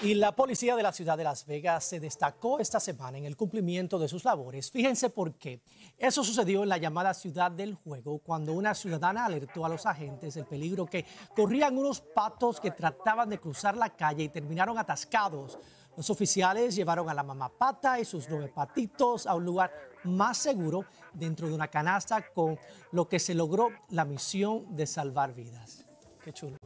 Y la policía de la ciudad de Las Vegas se destacó esta semana en el cumplimiento de sus labores. Fíjense por qué. Eso sucedió en la llamada Ciudad del Juego, cuando una ciudadana alertó a los agentes del peligro que corrían unos patos que trataban de cruzar la calle y terminaron atascados. Los oficiales llevaron a la mamá pata y sus 9 patitos a un lugar más seguro dentro de una canasta, con lo que se logró la misión de salvar vidas. Qué chulo.